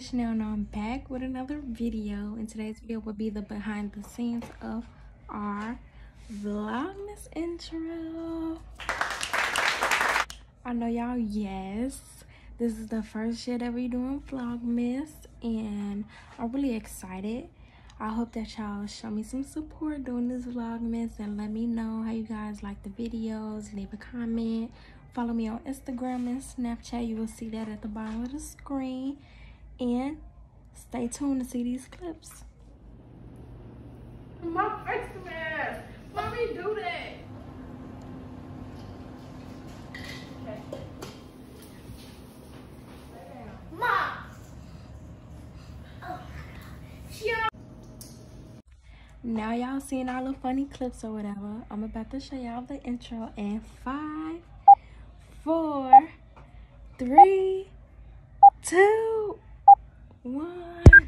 Kay Chanel, and I'm back with another video, and today's video will be the behind the scenes of our Vlogmas intro. I know y'all, yes, this is the first year that we're doing Vlogmas, and I'm really excited. I hope that y'all show me some support doing this Vlogmas, and let me know how you guys like the videos. Leave a comment. Follow me on Instagram and Snapchat. You will see that at the bottom of the screen. And stay tuned to see these clips. My first mask. Why we do that? Okay. Mom. Oh. Yeah. Now y'all seeing all the funny clips or whatever. I'm about to show y'all the intro in 5, 4, 3, 2, 1.